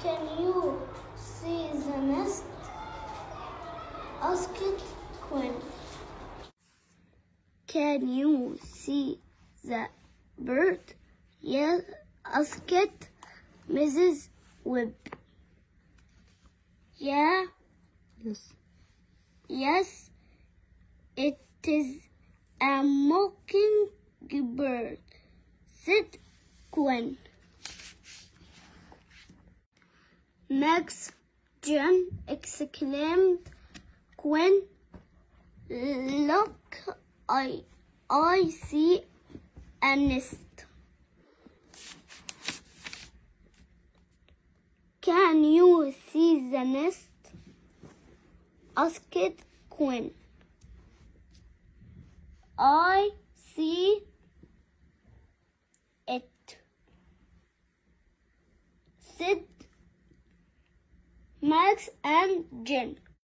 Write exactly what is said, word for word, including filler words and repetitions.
Can you see the nest? Asked Quinn. Can you see the bird? Yes, asked Missus Webb. Yeah. Yes. Yes, it is a mockingbird, said Quinn. Max Jam exclaimed, Quinn, look, I, I see a nest. Can you see the nest? Asked Quinn. I see it, said Max and Jen.